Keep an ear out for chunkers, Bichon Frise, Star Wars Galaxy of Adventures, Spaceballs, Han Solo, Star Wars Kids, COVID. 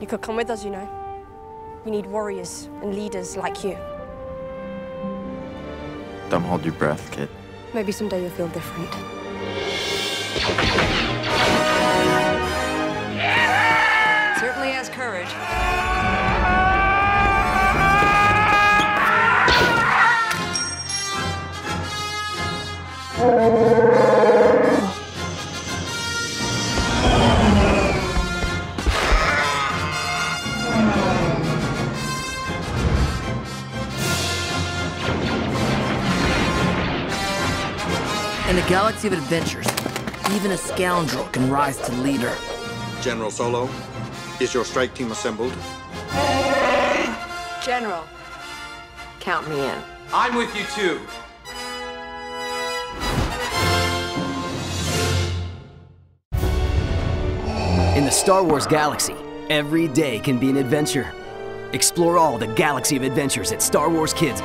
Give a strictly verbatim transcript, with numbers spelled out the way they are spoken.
You could come with us, you know. We need warriors and leaders like you. Don't hold your breath, kid. Maybe someday you'll feel different. Certainly has courage. In the Galaxy of Adventures, even a scoundrel can rise to leader. General Solo, is your strike team assembled? General, count me in. I'm with you too. In the Star Wars Galaxy, every day can be an adventure. Explore all the Galaxy of Adventures at Star Wars Kids.